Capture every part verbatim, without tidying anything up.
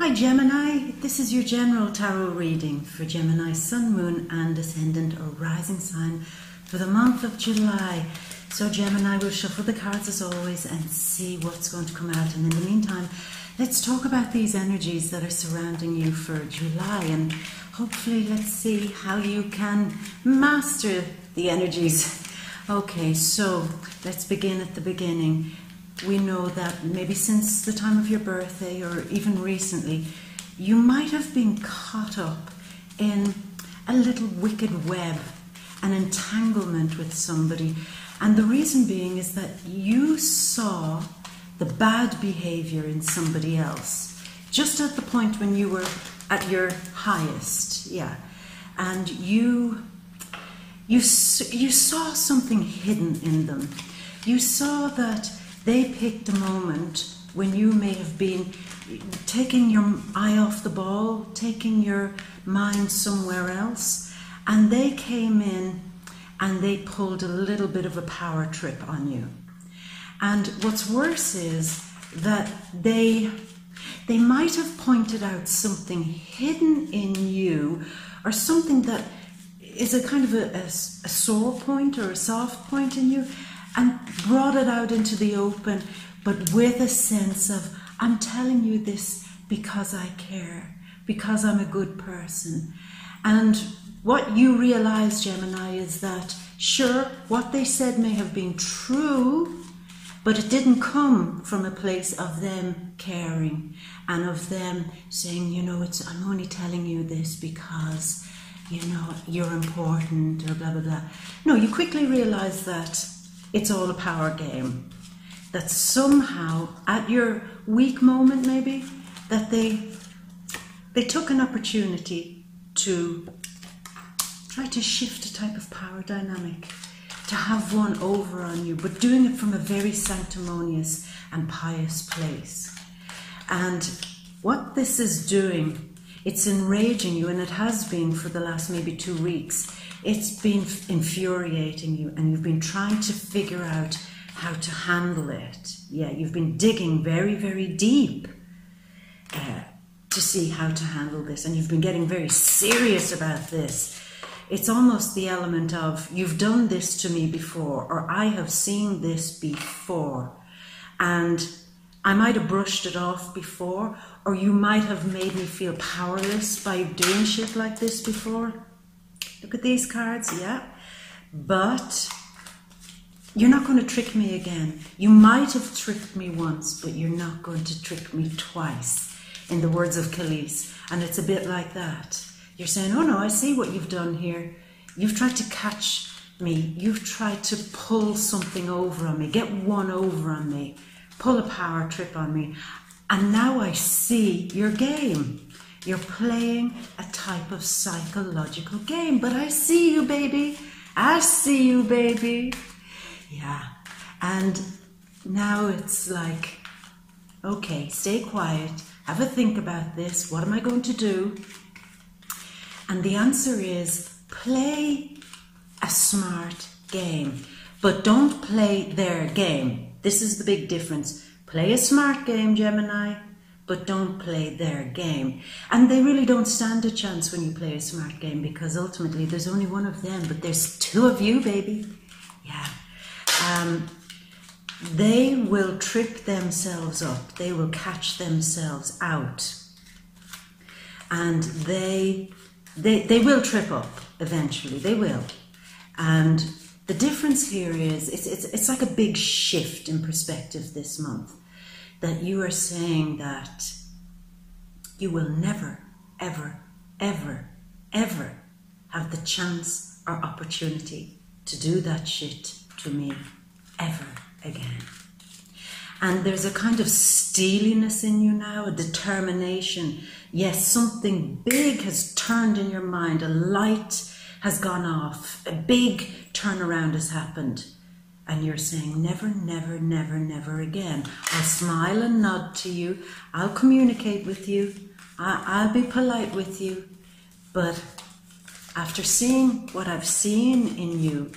Hi Gemini, this is your general tarot reading for Gemini Sun, Moon and Ascendant or Rising Sign for the month of July. So Gemini, will shuffle the cards as always and see what's going to come out. And in the meantime, let's talk about these energies that are surrounding you for July, and hopefully let's see how you can master the energies. Okay, so let's begin at the beginning. We know that maybe since the time of your birthday or even recently, you might have been caught up in a little wicked web, an entanglement with somebody. And the reason being is that you saw the bad behavior in somebody else just at the point when you were at your highest. Yeah. And you, you, you saw something hidden in them. You saw that they picked a moment when you may have been taking your eye off the ball, taking your mind somewhere else, and they came in and they pulled a little bit of a power trip on you. And what's worse is that they, they might have pointed out something hidden in you, or something that is a kind of a, a, a sore point or a soft point in you, and brought it out into the open, but with a sense of, I'm telling you this because I care, because I'm a good person. And what you realize, Gemini, is that, sure, what they said may have been true, but it didn't come from a place of them caring and of them saying, you know, it's, I'm only telling you this because, you know, you're important or blah, blah, blah. No, you quickly realize that it's all a power game, that somehow at your weak moment maybe, that they they took an opportunity to try to shift a type of power dynamic, to have one over on you, but doing it from a very sanctimonious and pious place. And what this is doing, it's enraging you, and it has been for the last maybe two weeks. It's been infuriating you, and you've been trying to figure out how to handle it. Yeah, you've been digging very, very deep uh, to see how to handle this, and you've been getting very serious about this. It's almost the element of, you've done this to me before, or I have seen this before, and I might have brushed it off before, or you might have made me feel powerless by doing shit like this before. Look at these cards, yeah. But you're not going to trick me again. You might have tricked me once, but you're not going to trick me twice, in the words of Khalees. And it's a bit like that. You're saying, oh no, I see what you've done here. You've tried to catch me. You've tried to pull something over on me, get one over on me, pull a power trip on me. And now I see your game. You're playing a type of psychological game. But I see you, baby. I see you, baby. Yeah. And now it's like, okay, stay quiet. Have a think about this. What am I going to do? And the answer is, play a smart game. But don't play their game. This is the big difference. Play a smart game, Gemini, but don't play their game. And they really don't stand a chance when you play a smart game, because ultimately there's only one of them, but there's two of you, baby. Yeah. Um, they will trip themselves up. They will catch themselves out. And they, they, they will trip up eventually. They will. And the difference here is, it's, it's, it's like a big shift in perspective this month, that you are saying that you will never, ever, ever, ever have the chance or opportunity to do that shit to me ever again. And there's a kind of steeliness in you now, a determination. Yes, something big has turned in your mind, a light has gone off, a big turnaround has happened. And you're saying, never, never, never, never again. I'll smile and nod to you. I'll communicate with you. I, I'll be polite with you. But after seeing what I've seen in you,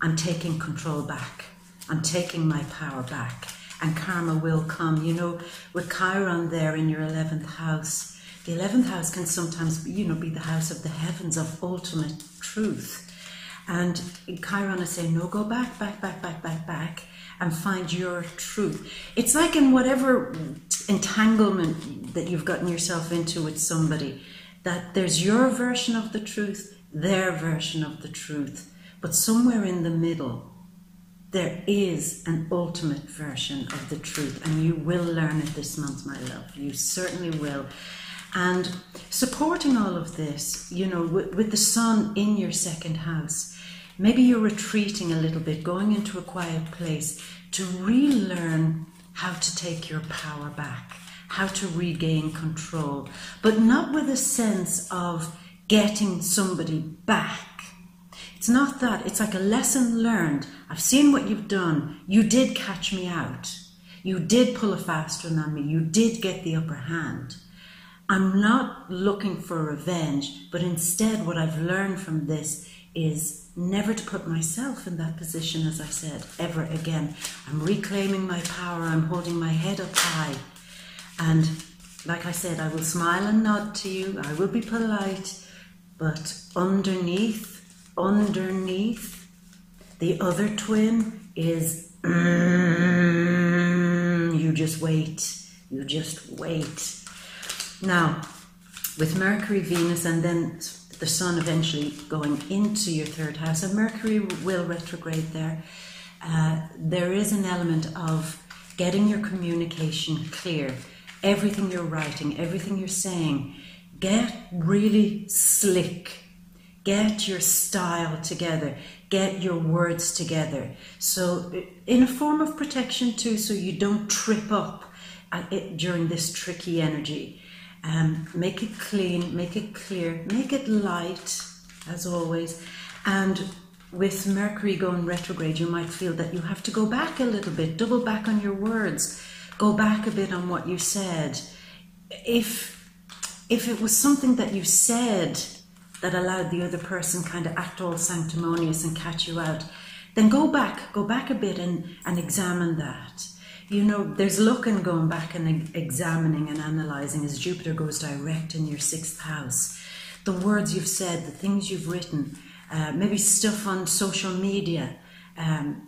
I'm taking control back. I'm taking my power back. and karma will come. You know, with Chiron there in your eleventh house, the eleventh house can sometimes, you know, be the house of the heavens, of ultimate truth. And Chiron is saying, no, go back, back, back, back, back, back, and find your truth. It's like in whatever entanglement that you've gotten yourself into with somebody, that there's your version of the truth, their version of the truth, but somewhere in the middle, there is an ultimate version of the truth, and you will learn it this month, my love. You certainly will. And supporting all of this, you know, with, with the sun in your second house, maybe you're retreating a little bit, going into a quiet place to relearn how to take your power back, how to regain control, but not with a sense of getting somebody back. It's not that. It's like a lesson learned. I've seen what you've done. You did catch me out. You did pull a fast one on me. You did get the upper hand. I'm not looking for revenge, but instead what I've learned from this is never to put myself in that position, as I said, ever again. I'm reclaiming my power, I'm holding my head up high. And like I said, I will smile and nod to you, I will be polite, but underneath, underneath, the other twin is, mm, you just wait, you just wait. Now, with Mercury, Venus, and then the Sun eventually going into your third house, and Mercury will retrograde there, uh, there is an element of getting your communication clear. Everything you're writing, everything you're saying, get really slick. Get your style together. Get your words together. So in a form of protection too, so you don't trip up at it during this tricky energy. Um, make it clean, make it clear, make it light, as always. And with Mercury going retrograde, you might feel that you have to go back a little bit, double back on your words, go back a bit on what you said. If, if it was something that you said that allowed the other person kind of act all sanctimonious and catch you out, then go back, go back a bit and, and examine that. You know, there's looking, going back and examining and analysing as Jupiter goes direct in your sixth house. The words you've said, the things you've written, uh, maybe stuff on social media, um,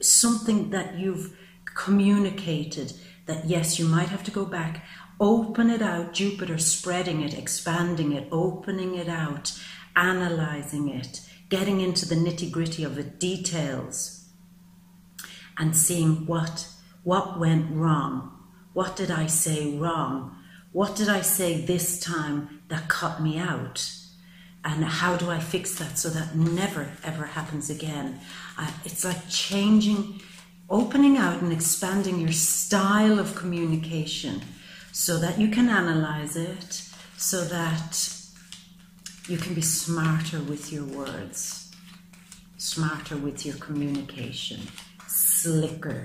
something that you've communicated that, yes, you might have to go back, open it out, Jupiter spreading it, expanding it, opening it out, analysing it, getting into the nitty-gritty of it, details. And seeing what, what went wrong. What did I say wrong? What did I say this time that cut me out? And how do I fix that so that never, ever happens again? Uh, it's like changing, opening out and expanding your style of communication so that you can analyze it, so that you can be smarter with your words, smarter with your communication. Slicker.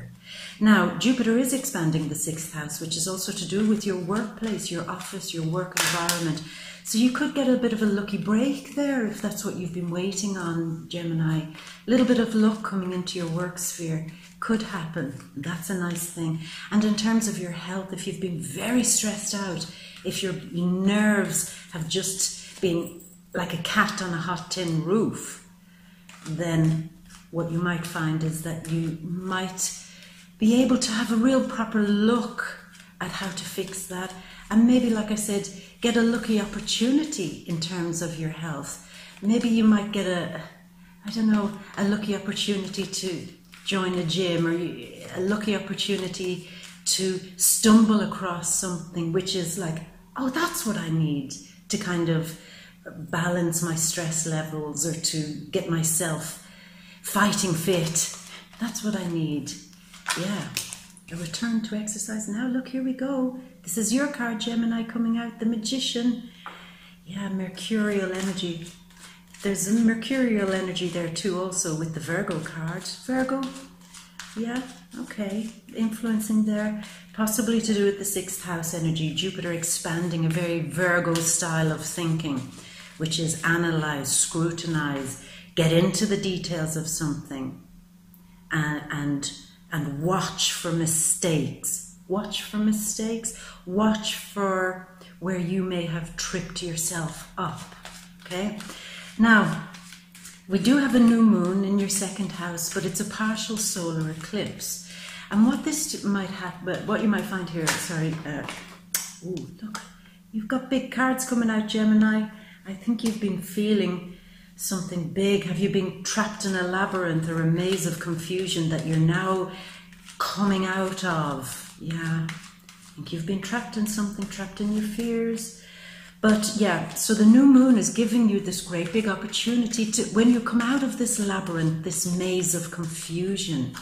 Now, Jupiter is expanding the sixth house, which is also to do with your workplace, your office, your work environment. So you could get a bit of a lucky break there if that's what you've been waiting on, Gemini. A little bit of luck coming into your work sphere could happen. That's a nice thing. And in terms of your health, if you've been very stressed out, if your nerves have just been like a cat on a hot tin roof, then what you might find is that you might be able to have a real proper look at how to fix that. And maybe, like I said, get a lucky opportunity in terms of your health. Maybe you might get a, I don't know, a lucky opportunity to join a gym, or a lucky opportunity to stumble across something which is like, oh, that's what I need to kind of balance my stress levels, or to get myself fighting fit. That's what I need. Yeah, a return to exercise. Now look, here we go. This is your card, Gemini, coming out, the Magician. Yeah, mercurial energy. There's a mercurial energy there too, also with the Virgo card. Virgo, yeah, okay, influencing there, possibly to do with the sixth house energy. Jupiter expanding a very Virgo style of thinking, which is analyze, scrutinize, get into the details of something, and, and and watch for mistakes. Watch for mistakes. Watch for where you may have tripped yourself up, okay? Now, we do have a new moon in your second house, but it's a partial solar eclipse. And what this might happen, what you might find here, sorry, uh, ooh, look, you've got big cards coming out, Gemini. I think you've been feeling something big. Have you been trapped in a labyrinth or a maze of confusion that you're now coming out of? Yeah, I think you've been trapped in something, trapped in your fears. But yeah, so the new moon is giving you this great big opportunity to, when you come out of this labyrinth, this maze of confusion,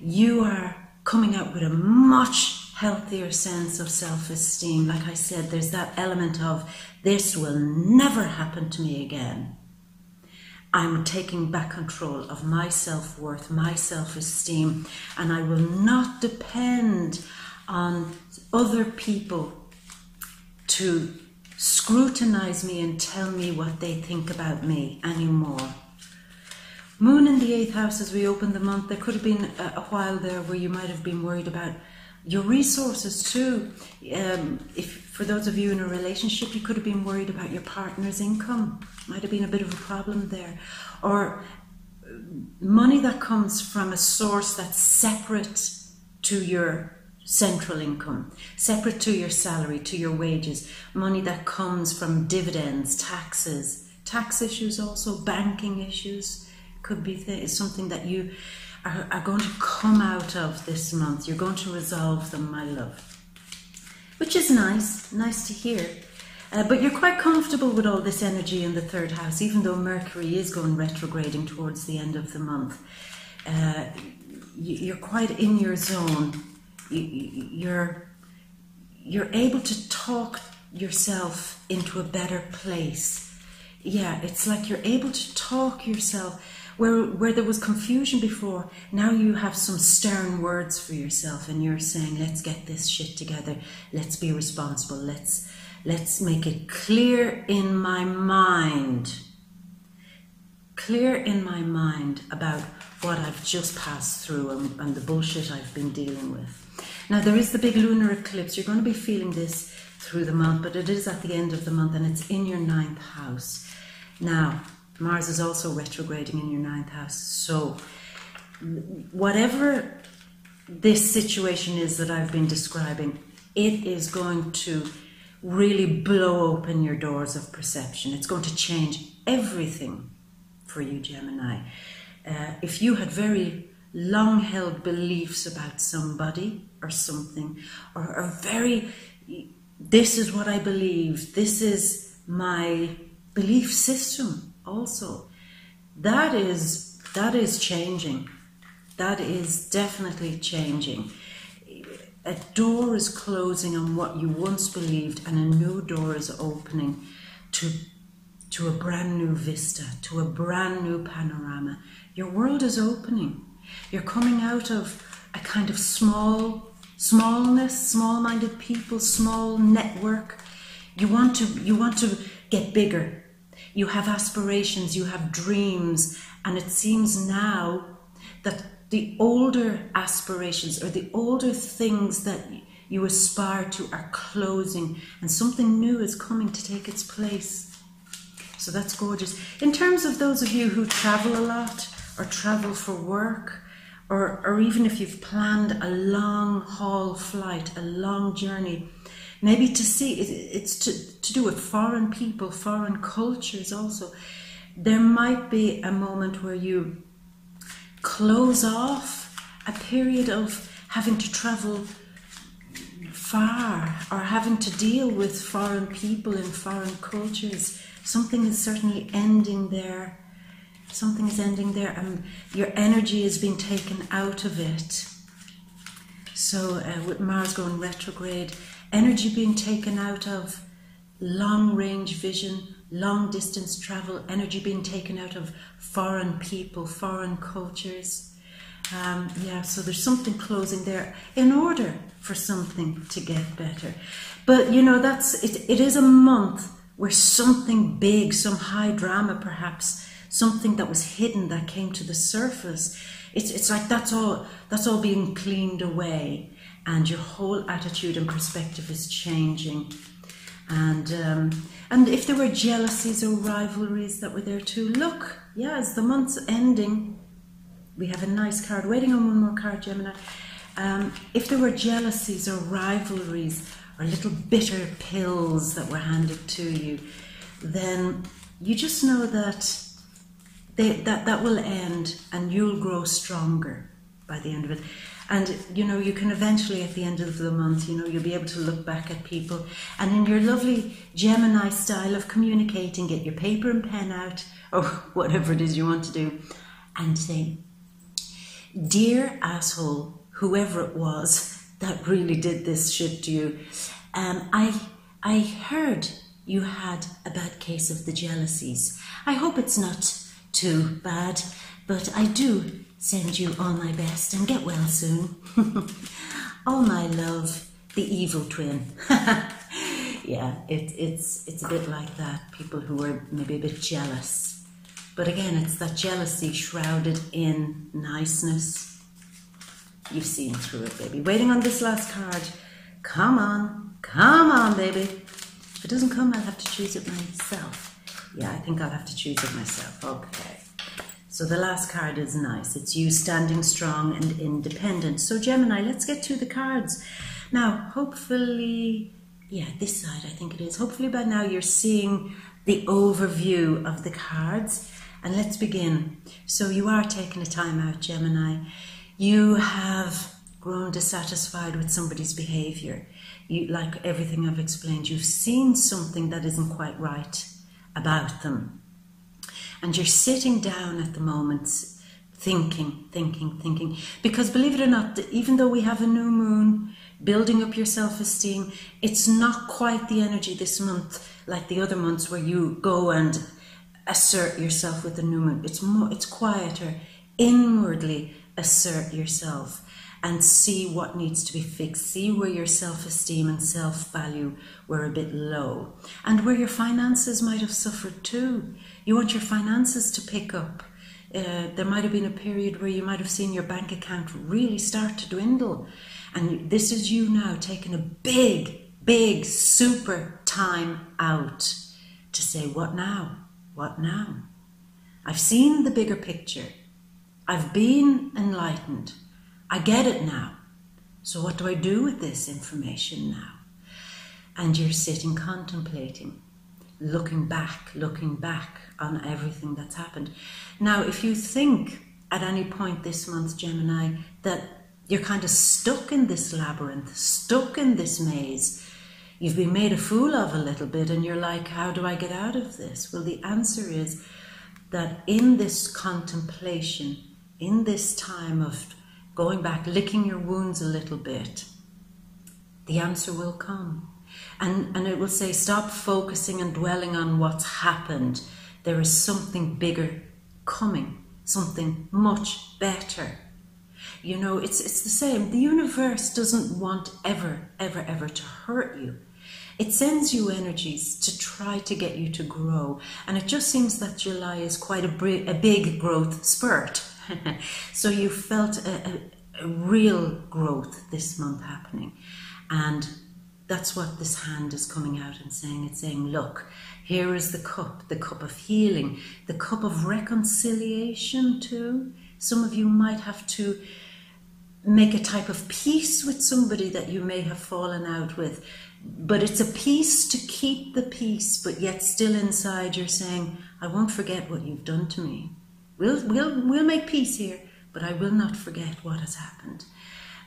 you are coming out with a much healthier sense of self-esteem. Like I said, there's that element of, this will never happen to me again. I'm taking back control of my self-worth, my self-esteem, and I will not depend on other people to scrutinize me and tell me what they think about me anymore. Moon in the eighth house as we open the month. There could have been a while there where you might have been worried about your resources too. Um, if for those of you in a relationship, you could have been worried about your partner's income. Might have been a bit of a problem there. Or money that comes from a source that's separate to your central income, separate to your salary, to your wages, money that comes from dividends, taxes, tax issues also, banking issues, could be th something that you are, are going to come out of this month. You're going to resolve them, my love, which is nice, nice to hear. Uh, but you're quite comfortable with all this energy in the third house, even though Mercury is going retrograding towards the end of the month. Uh, you're quite in your zone. You're, you're able to talk yourself into a better place. Yeah, it's like you're able to talk yourself. Where, where there was confusion before, now you have some stern words for yourself and you're saying, let's get this shit together. Let's be responsible. Let's, let's make it clear in my mind. Clear in my mind about what I've just passed through and, and the bullshit I've been dealing with. Now, there is the big lunar eclipse. You're going to be feeling this through the month, but it is at the end of the month and it's in your ninth house. Now, Mars is also retrograding in your ninth house. So whatever this situation is that I've been describing, it is going to really blow open your doors of perception. It's going to change everything for you, Gemini. Uh, if you had very long-held beliefs about somebody or something, or, or very, this is what I believe, this is my belief system also, that is, that is changing. That is definitely changing. A door is closing on what you once believed and a new door is opening to, to a brand new vista, to a brand new panorama. Your world is opening. You're coming out of a kind of small, smallness, small-minded people, small network. You want to, you want to get bigger. You have aspirations, you have dreams, and it seems now that the older aspirations or the older things that you aspire to are closing, and something new is coming to take its place. So that's gorgeous. In terms of those of you who travel a lot, or travel for work, or, or even if you've planned a long haul flight, a long journey, maybe to see, it's to, to do with foreign people, foreign cultures also, there might be a moment where you close off a period of having to travel far, or having to deal with foreign people in foreign cultures. Something is certainly ending there. Something is ending there and your energy is being taken out of it. So uh, with Mars going retrograde, energy being taken out of long-range vision, long-distance travel, energy being taken out of foreign people, foreign cultures. Um, yeah, so there's something closing there in order for something to get better. But, you know, that's it, it is a month where something big, some high drama perhaps, something that was hidden that came to the surface It's, it's like that's all, that's all being cleaned away, and your whole attitude and perspective is changing. And um, and if there were jealousies or rivalries that were there too, look, yeah, as the month's ending, we have a nice card, waiting on one more card, Gemini. Um, if there were jealousies or rivalries or little bitter pills that were handed to you, then you just know that they, that, that will end, and you'll grow stronger by the end of it. And, you know, you can eventually, at the end of the month, you know, you'll be able to look back at people. And in your lovely Gemini style of communicating, get your paper and pen out, or whatever it is you want to do, and say, dear asshole, whoever it was that really did this shit to you, um, I, I heard you had a bad case of the jealousies. I hope it's not too bad, but I do send you all my best, and get well soon. All my love, the evil twin. Yeah, it, it's, it's a bit like that, people who are maybe a bit jealous. But again, it's that jealousy shrouded in niceness. You've seen through it, baby. Waiting on this last card. Come on, come on, baby. If it doesn't come, I'll have to choose it myself. Yeah, I think I'll have to choose it myself. Okay. So the last card is nice. It's you standing strong and independent. So Gemini, let's get to the cards. Now, hopefully, yeah, this side I think it is. Hopefully by now you're seeing the overview of the cards. And let's begin. So you are taking a time out, Gemini. You have grown dissatisfied with somebody's behavior. You, like everything I've explained, you've seen something that isn't quite right about them. And you're sitting down at the moment, thinking, thinking, thinking. Because believe it or not, even though we have a new moon, building up your self-esteem, it's not quite the energy this month like the other months where you go and assert yourself with the new moon. It's more, it's quieter. Inwardly assert yourself and see what needs to be fixed. See where your self-esteem and self-value were a bit low, and where your finances might have suffered too. You want your finances to pick up. Uh, there might have been a period where you might have seen your bank account really start to dwindle. And this is you now taking a big, big, super time out to say, what now? What now? I've seen the bigger picture. I've been enlightened. I get it now. So what do I do with this information now? And you're sitting contemplating, looking back, looking back on everything that's happened. Now, if you think at any point this month, Gemini, that you're kind of stuck in this labyrinth, stuck in this maze, you've been made a fool of a little bit, and you're like, how do I get out of this? Well, the answer is that in this contemplation, in this time of going back, licking your wounds a little bit, the answer will come. And, and it will say, stop focusing and dwelling on what's happened. There is something bigger coming, something much better. You know, it's, it's the same. The universe doesn't want ever, ever, ever to hurt you. It sends you energies to try to get you to grow. And it just seems that July is quite a, a big growth spurt. So you felt a, a, a real growth this month happening, and that's what this hand is coming out and saying. It's saying, look, here is the cup, the cup of healing, the cup of reconciliation too. Some of you might have to make a type of peace with somebody that you may have fallen out with, but it's a peace to keep the peace, but yet still inside you're saying, I won't forget what you've done to me. We'll, we'll, we'll make peace here, but I will not forget what has happened.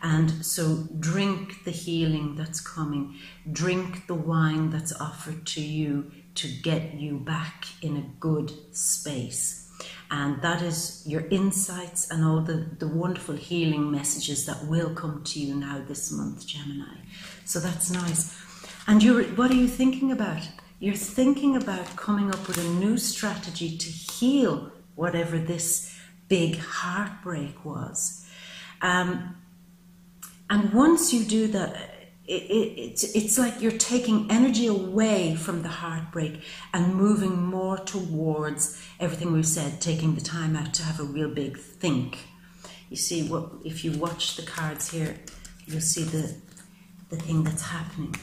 And so drink the healing that's coming. Drink the wine that's offered to you to get you back in a good space. And that is your insights and all the, the wonderful healing messages that will come to you now this month, Gemini. So that's nice. And you're, what are you thinking about? You're thinking about coming up with a new strategy to heal whatever this big heartbreak was. Um, and once you do that, it, it, it's, it's like you're taking energy away from the heartbreak and moving more towards everything we've said, taking the time out to have a real big think. You see, what if you watch the cards here, you'll see the, the thing that's happening.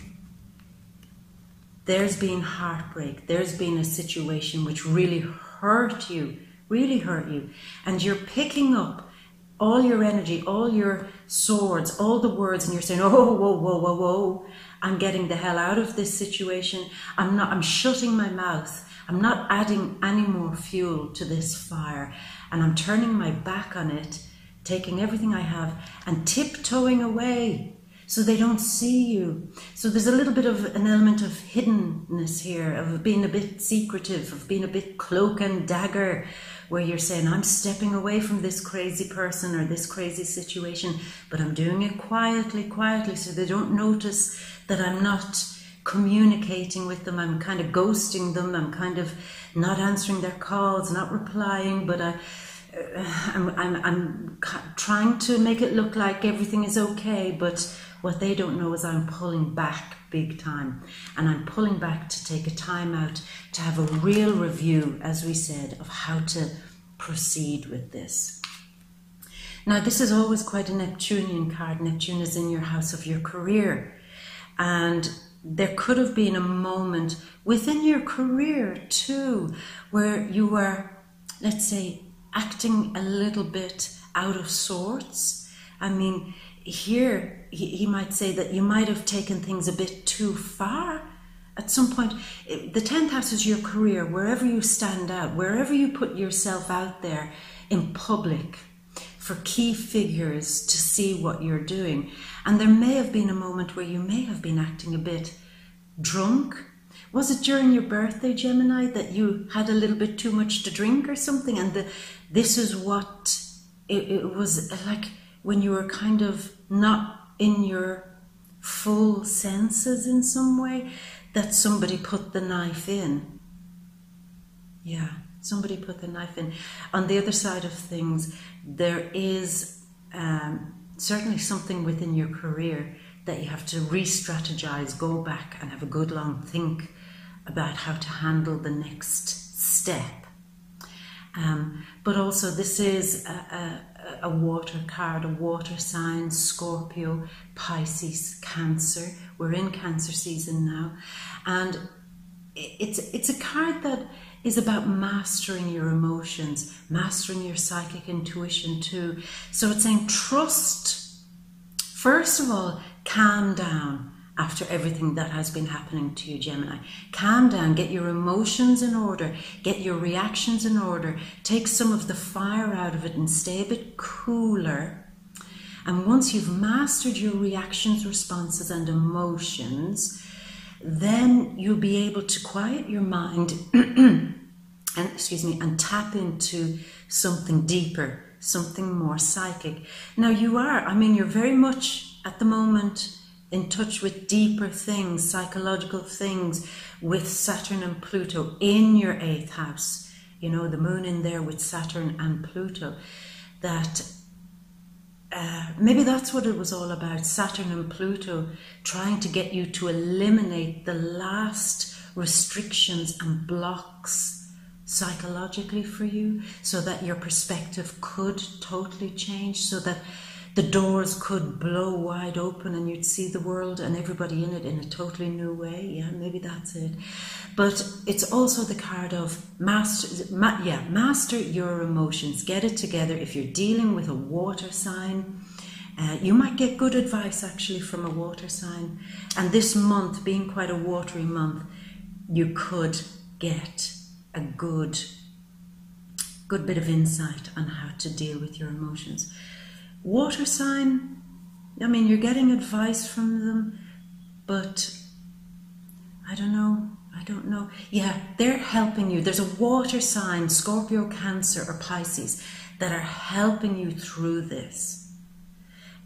There's been heartbreak. There's been a situation which really hurt you, really hurt you. And you're picking up all your energy, all your swords, all the words, and you're saying, oh, whoa, whoa, whoa, whoa. I'm getting the hell out of this situation. I'm not, I'm shutting my mouth. I'm not adding any more fuel to this fire. And I'm turning my back on it, taking everything I have and tiptoeing away so they don't see you. So there's a little bit of an element of hiddenness here, of being a bit secretive, of being a bit cloak and dagger, where you're saying, I'm stepping away from this crazy person or this crazy situation, but I'm doing it quietly, quietly, so they don't notice that I'm not communicating with them. I'm kind of ghosting them. I'm kind of not answering their calls, not replying, but I... I'm, I'm, I'm trying to make it look like everything is okay, but what they don't know is I'm pulling back big time, and I'm pulling back to take a time out to have a real review, as we said, of how to proceed with this. Now, this is always quite a Neptunian card. Neptune is in your house of your career, and there could have been a moment within your career too where you were, let's say, acting a little bit out of sorts. I mean, here he, he might say that you might have taken things a bit too far at some point. The tenth house is your career, wherever you stand out, wherever you put yourself out there in public for key figures to see what you're doing. And there may have been a moment where you may have been acting a bit drunk. Was it during your birthday, Gemini, that you had a little bit too much to drink or something? And the, this is what it, it was like when you were kind of not in your full senses in some way, that somebody put the knife in. Yeah, somebody put the knife in. On the other side of things, there is um, certainly something within your career that you have to re-strategize, go back and have a good long think about how to handle the next step. Um, but also this is a, a, a water card, a water sign, Scorpio, Pisces, Cancer. We're in Cancer season now. And it's, it's a card that is about mastering your emotions, mastering your psychic intuition too. So it's saying trust. First of all, calm down after everything that has been happening to you, Gemini. Calm down, get your emotions in order, get your reactions in order, take some of the fire out of it and stay a bit cooler. And once you've mastered your reactions, responses and emotions, then you'll be able to quiet your mind and, excuse me, and tap into something deeper, something more psychic. Now you are, I mean, you're very much at the moment in touch with deeper things, psychological things, with Saturn and Pluto in your eighth house. You know, the moon in there with Saturn and Pluto. That uh, maybe that's what it was all about, Saturn and Pluto trying to get you to eliminate the last restrictions and blocks psychologically for you, so that your perspective could totally change, so that the doors could blow wide open and you'd see the world and everybody in it in a totally new way. Yeah, maybe that's it. But it's also the card of master, ma yeah, master your emotions, get it together. If you're dealing with a water sign, Uh, you might get good advice actually from a water sign. And this month being quite a watery month, you could get a good, good bit of insight on how to deal with your emotions. Water sign, I mean, you're getting advice from them, but I don't know, I don't know. Yeah, they're helping you. There's a water sign, Scorpio, Cancer or Pisces, that are helping you through this.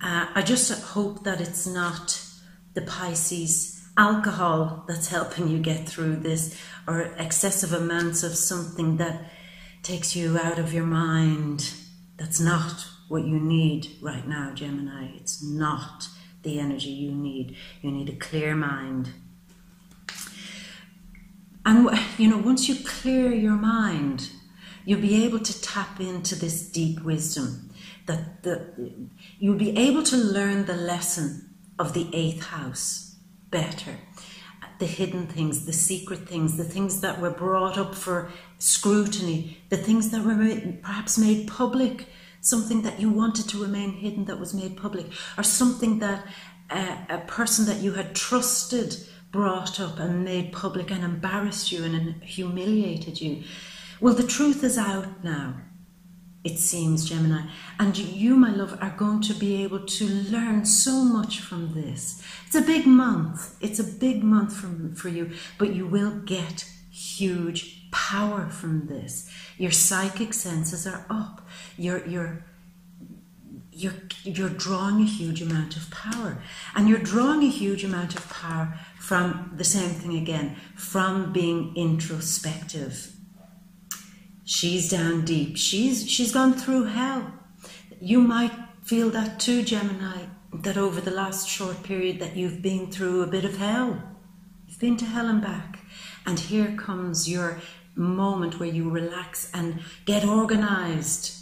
Uh, I just hope that it's not the Pisces alcohol that's helping you get through this, or excessive amounts of something that takes you out of your mind. That's not what you need right now, Gemini. It's not the energy you need. You need a clear mind. And, you know, once you clear your mind, you'll be able to tap into this deep wisdom. the, the, you'll be able to learn the lesson of the eighth house better. The hidden things, the secret things, the things that were brought up for scrutiny, the things that were made, perhaps made public, something that you wanted to remain hidden that was made public, or something that uh, a person that you had trusted brought up and made public and embarrassed you and humiliated you. Well, the truth is out now, it seems, Gemini. And you, my love, are going to be able to learn so much from this. It's a big month. It's a big month from, for you, but you will get huge power from this. Your psychic senses are up. You're, you're, You're, you're drawing a huge amount of power, and you're drawing a huge amount of power from the same thing again, from being introspective. She's down deep. She's, she's gone through hell. You might feel that too, Gemini, that over the last short period that you've been through a bit of hell. You've been to hell and back. And here comes your moment where you relax and get organized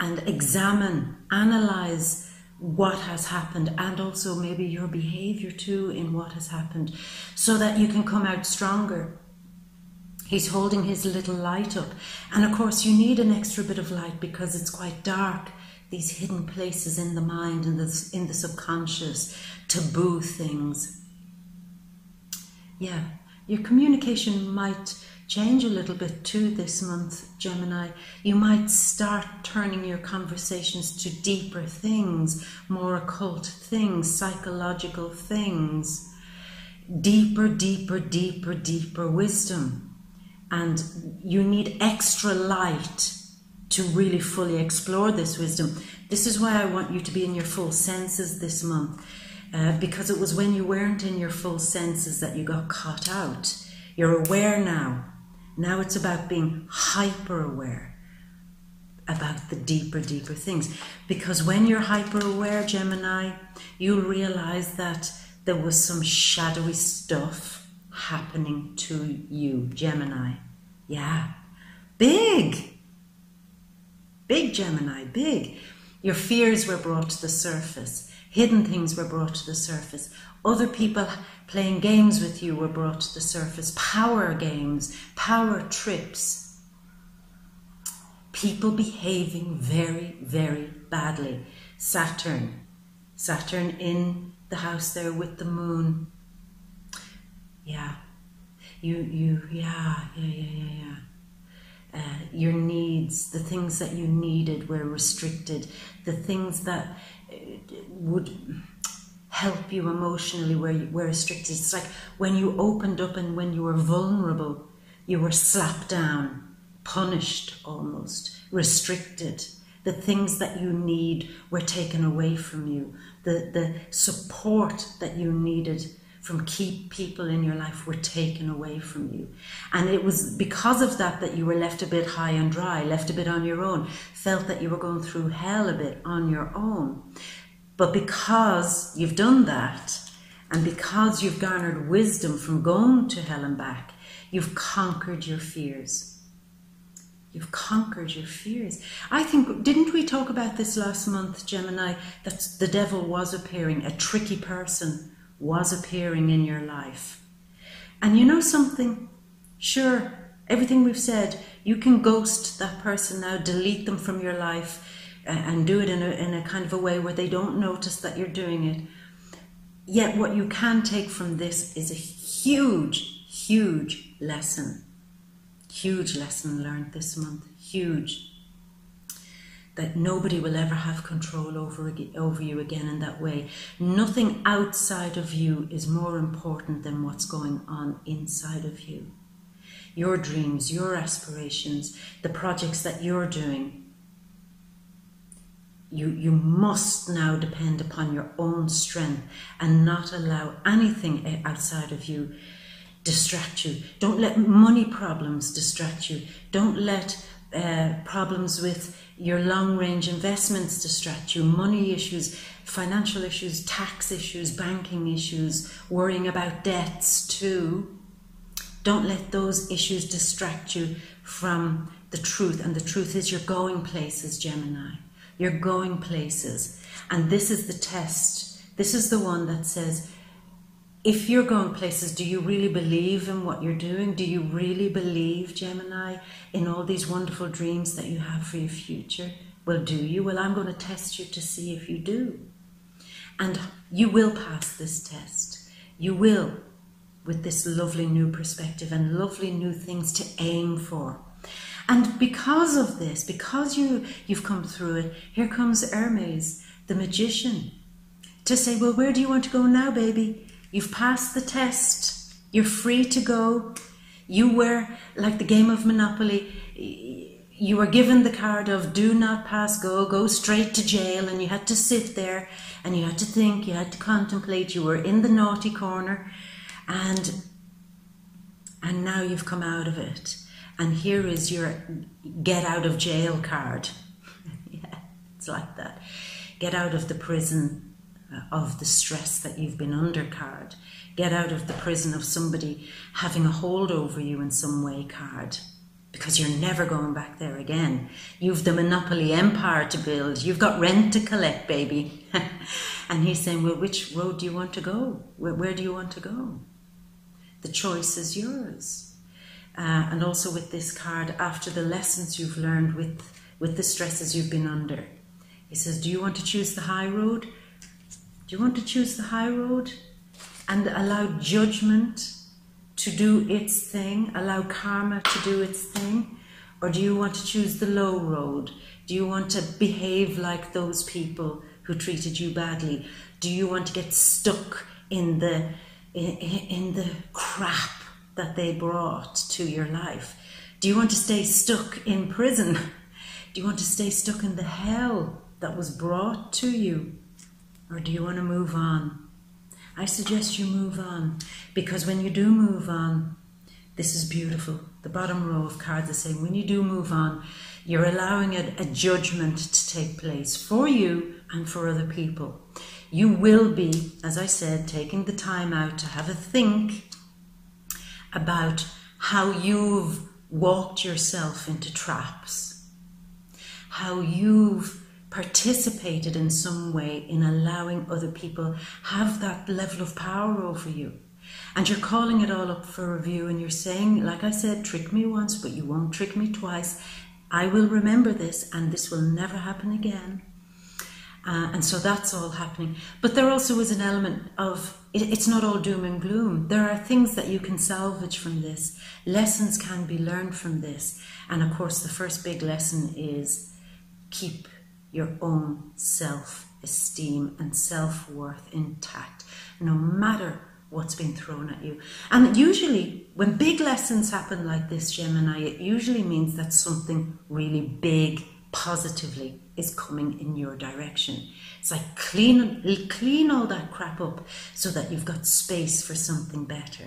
and examine, analyze what has happened, and also maybe your behavior too in what has happened, so that you can come out stronger. He's holding his little light up. And of course you need an extra bit of light because it's quite dark, these hidden places in the mind and the, in the subconscious, taboo things. Yeah, your communication might change a little bit too this month, Gemini. You might start turning your conversations to deeper things, more occult things, psychological things, deeper, deeper, deeper, deeper wisdom. And you need extra light to really fully explore this wisdom. This is why I want you to be in your full senses this month, uh, because it was when you weren't in your full senses that you got caught out. You're aware now. Now it's about being hyper-aware about the deeper, deeper things. Because when you're hyper-aware, Gemini, you'll realize that there was some shadowy stuff happening to you, Gemini. Yeah. Big. Big, Gemini, big. Your fears were brought to the surface. Hidden things were brought to the surface. Other people playing games with you were brought to the surface. Power games, power trips. People behaving very, very badly. Saturn. Saturn in the house there with the moon. Yeah. You, you, yeah, yeah, yeah, yeah, yeah. Uh, your needs, the things that you needed were restricted. The things that would help you emotionally where you were restricted. It's like when you opened up and when you were vulnerable, you were slapped down, punished almost, restricted. The things that you need were taken away from you. The, the support that you needed from key people in your life were taken away from you. And it was because of that that you were left a bit high and dry, left a bit on your own, felt that you were going through hell a bit on your own. But because you've done that, and because you've garnered wisdom from going to hell and back, you've conquered your fears. You've conquered your fears. I think, didn't we talk about this last month, Gemini, that the devil was appearing, a tricky person was appearing in your life? And you know something? Sure, everything we've said, you can ghost that person now, delete them from your life, and do it in a, in a kind of a way where they don't notice that you're doing it. Yet what you can take from this is a huge, huge lesson. Huge lesson learned this month. Huge. That nobody will ever have control over, over you again in that way. Nothing outside of you is more important than what's going on inside of you. Your dreams, your aspirations, the projects that you're doing, You, you must now depend upon your own strength and not allow anything outside of you distract you. Don't let money problems distract you. Don't let uh, problems with your long-range investments distract you. Money issues, financial issues, tax issues, banking issues, worrying about debts too. Don't let those issues distract you from the truth. And the truth is you're going places, Gemini. You're going places. And this is the test. This is the one that says, if you're going places, do you really believe in what you're doing? Do you really believe, Gemini, in all these wonderful dreams that you have for your future? Well, do you? Well, I'm going to test you to see if you do. And you will pass this test. You will, with this lovely new perspective and lovely new things to aim for. And because of this, because you, you've come through it, here comes Hermes, the magician, to say, well, where do you want to go now, baby? You've passed the test. You're free to go. You were, like the game of Monopoly, you were given the card of do not pass go, go straight to jail, and you had to sit there, and you had to think, you had to contemplate, you were in the naughty corner, and, and now you've come out of it. And here is your get out of jail card. Yeah, it's like that. Get out of the prison of the stress that you've been under card. Get out of the prison of somebody having a hold over you in some way card. Because you're never going back there again. You've the monopoly empire to build. You've got rent to collect, baby. And he's saying, well, which road do you want to go? Where, where do you want to go? The choice is yours. Uh, and also with this card, after the lessons you've learned with, with the stresses you've been under. He says, do you want to choose the high road? Do you want to choose the high road? And allow judgment to do its thing, allow karma to do its thing? Or do you want to choose the low road? Do you want to behave like those people who treated you badly? Do you want to get stuck in the, in, in the crap that they brought to your life? Do you want to stay stuck in prison? Do you want to stay stuck in the hell that was brought to you? Or do you want to move on? I suggest you move on, because when you do move on, this is beautiful. The bottom row of cards is saying, when you do move on, you're allowing a, a judgment to take place for you and for other people. You will be, as I said, taking the time out to have a think about how you've walked yourself into traps, how you've participated in some way in allowing other people have that level of power over you. And you're calling it all up for review, and you're saying, like I said, trick me once, but you won't trick me twice. I will remember this, and this will never happen again. Uh, and so that's all happening. But there also is an element of, it, it's not all doom and gloom. There are things that you can salvage from this. Lessons can be learned from this. And of course, the first big lesson is keep your own self-esteem and self-worth intact, no matter what's been thrown at you. And usually, when big lessons happen like this, Gemini, it usually means that something really big, positively, is coming in your direction. It's like clean, clean all that crap up so that you've got space for something better.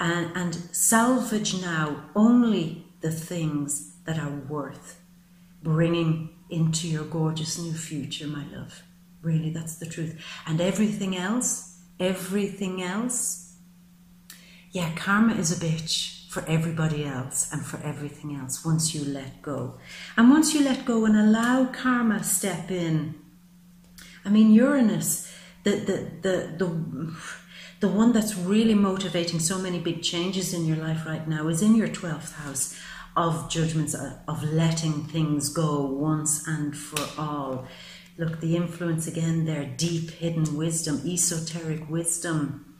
And, and salvage now only the things that are worth bringing into your gorgeous new future, my love. Really, that's the truth. And everything else, everything else, yeah, karma is a bitch for everybody else and for everything else once you let go. And once you let go and allow karma step in, I mean, Uranus, the the the the, the one that's really motivating so many big changes in your life right now is in your twelfth house of judgments, of letting things go once and for all. Look, the influence again there, deep hidden wisdom, esoteric wisdom,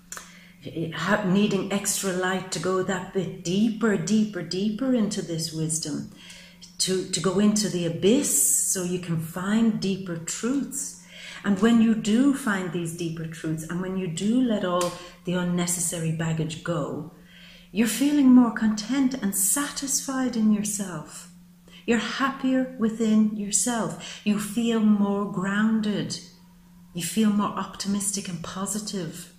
needing extra light to go that bit deeper, deeper, deeper into this wisdom, to, to go into the abyss so you can find deeper truths. And when you do find these deeper truths, and when you do let all the unnecessary baggage go, you're feeling more content and satisfied in yourself. You're happier within yourself. You feel more grounded. You feel more optimistic and positive.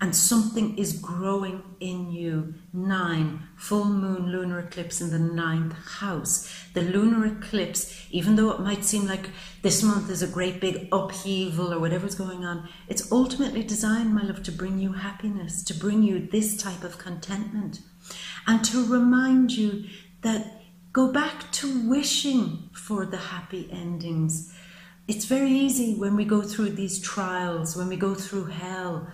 And something is growing in you. Nine, full moon lunar eclipse in the ninth house. The lunar eclipse, even though it might seem like this month is a great big upheaval or whatever's going on, it's ultimately designed, my love, to bring you happiness, to bring you this type of contentment, and to remind you that Go back to wishing for the happy endings. It's very easy when we go through these trials, when we go through hell,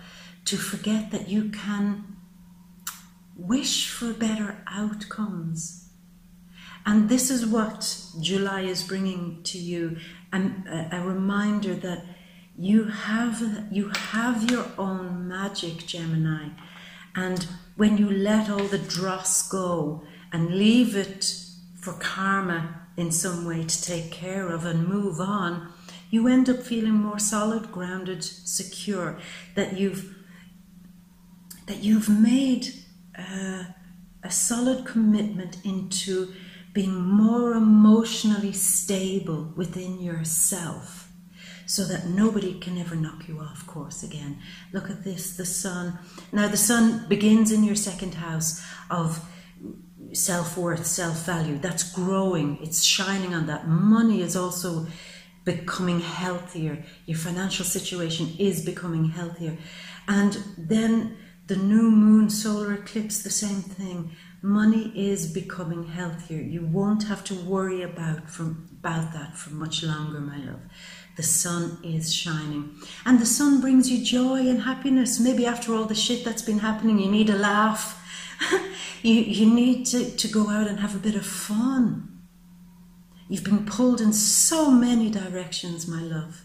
to forget that you can wish for better outcomes. And this is what July is bringing to you, and a reminder that you have, you have your own magic, Gemini. And when you let all the dross go and leave it for karma in some way to take care of and move on, you end up feeling more solid, grounded, secure, that you've, that you've made uh, a solid commitment into being more emotionally stable within yourself, so that nobody can ever knock you off course again. Look at this, the sun. Now the sun begins in your second house of self-worth, self-value. That's growing, it's shining on that. Money is also becoming healthier. Your financial situation is becoming healthier. And then the new moon solar eclipse, the same thing. Money is becoming healthier. You won't have to worry about, from, about that for much longer, my love. The sun is shining. And the sun brings you joy and happiness. Maybe after all the shit that's been happening, you need a laugh. you, you need to, to go out and have a bit of fun. You've been pulled in so many directions, my love,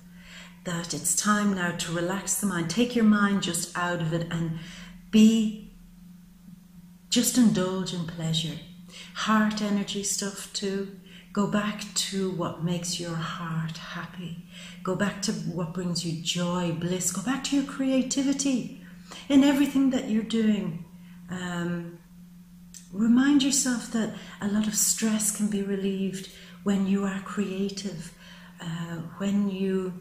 that it's time now to relax the mind. Take your mind just out of it and be, just indulge in pleasure. Heart energy stuff too. Go back to what makes your heart happy. Go back to what brings you joy, bliss. Go back to your creativity in everything that you're doing. Um, remind yourself that a lot of stress can be relieved when you are creative, uh, when you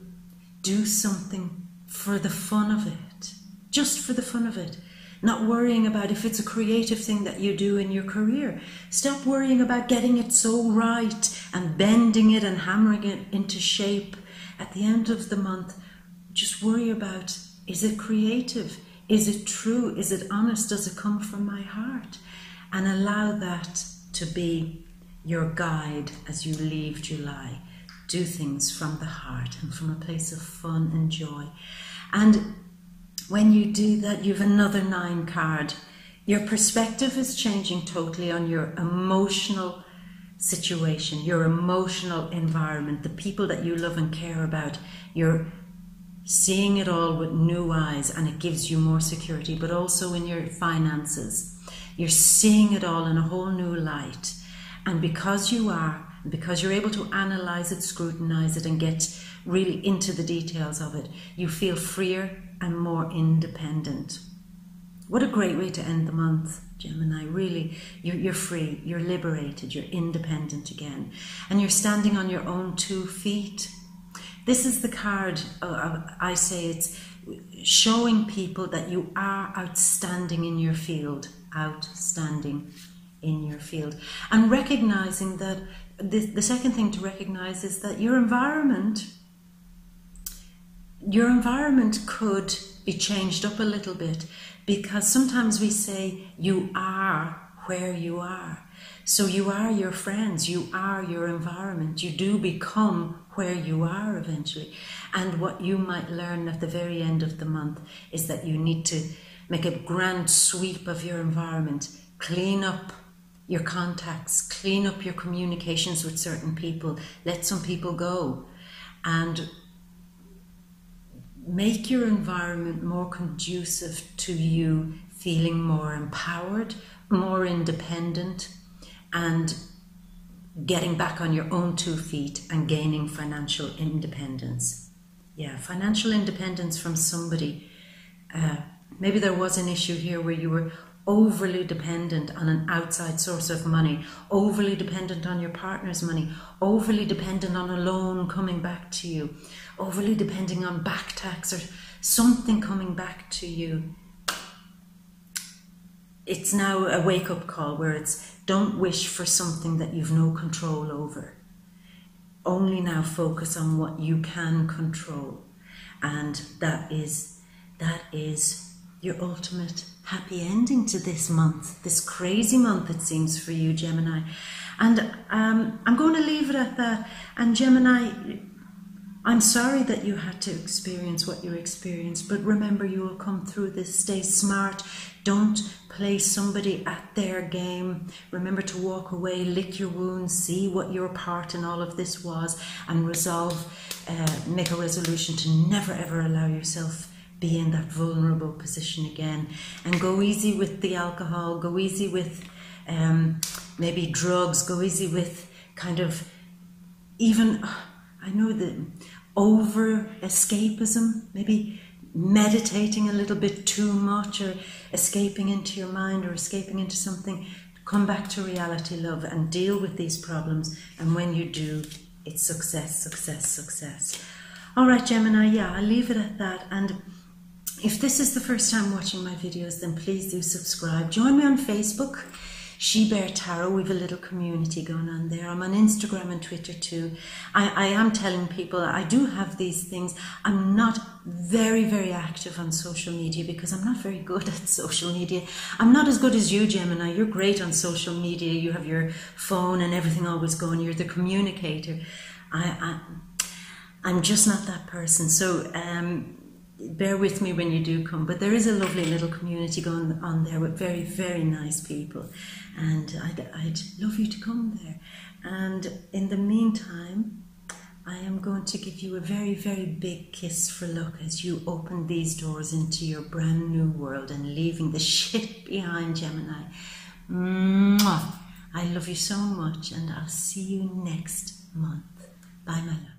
do something for the fun of it, just for the fun of it. Not worrying about if it's a creative thing that you do in your career. Stop worrying about getting it so right and bending it and hammering it into shape. At the end of the month, just worry about, is it creative? Is it true? Is it honest? Does it come from my heart? And allow that to be your guide as you leave July. Do things from the heart and from a place of fun and joy. And when you do that, you've another nine card. Your perspective is changing totally on your emotional situation, your emotional environment, the people that you love and care about. You're seeing it all with new eyes, and it gives you more security, but also in your finances. You're seeing it all in a whole new light. And because you are, because you're able to analyze it, scrutinize it, and get really into the details of it, you feel freer and more independent. What a great way to end the month, Gemini, really. You're, you're free, you're liberated, you're independent again. And you're standing on your own two feet. This is the card, uh, I say it's showing people that you are outstanding in your field, outstanding in your field. And recognizing that, the, the second thing to recognize is that your environment, your environment could be changed up a little bit, because sometimes we say you are where you are. So you are your friends, you are your environment, you do become where you are eventually. And what you might learn at the very end of the month is that you need to make a grand sweep of your environment, clean up your contacts, clean up your communications with certain people, let some people go, and make your environment more conducive to you feeling more empowered, more independent, and getting back on your own two feet and gaining financial independence. Yeah, financial independence from somebody. Uh, maybe there was an issue here where you were overly dependent on an outside source of money, overly dependent on your partner's money, overly dependent on a loan coming back to you, overly depending on back tax or something coming back to you. It's now a wake-up call where it's, don't wish for something that you've no control over. Only now focus on what you can control. And that is, that is your ultimate happy ending to this month, this crazy month it seems for you, Gemini. And um, I'm going to leave it at that. And Gemini, I'm sorry that you had to experience what you experienced, but remember, you will come through this. Stay smart. Don't play somebody at their game. Remember to walk away, lick your wounds, see what your part in all of this was, and resolve, uh, make a resolution to never ever allow yourself be in that vulnerable position again. And go easy with the alcohol, go easy with um, maybe drugs, go easy with kind of even, I know that over escapism, maybe meditating a little bit too much, or escaping into your mind, or escaping into something. Come back to reality, love, and deal with these problems. And when you do, it's success, success, success. All right, Gemini, yeah, I'll leave it at that. And if this is the first time watching my videos, then please do subscribe. Join me on Facebook, She Bear Tarot. We've a little community going on there. I'm on Instagram and Twitter too. I, I am telling people I do have these things. I'm not very, very active on social media because I'm not very good at social media. I'm not as good as you, Gemini. You're great on social media. You have your phone and everything always going. You're the communicator. I, I, I'm just not that person. So, um, bear with me when you do come, but there is a lovely little community going on there with very, very nice people, and I'd, I'd love you to come there. And in the meantime, I am going to give you a very, very big kiss for luck as you open these doors into your brand new world and leaving the shit behind, Gemini. Mwah. I love you so much, and I'll see you next month. Bye, my love.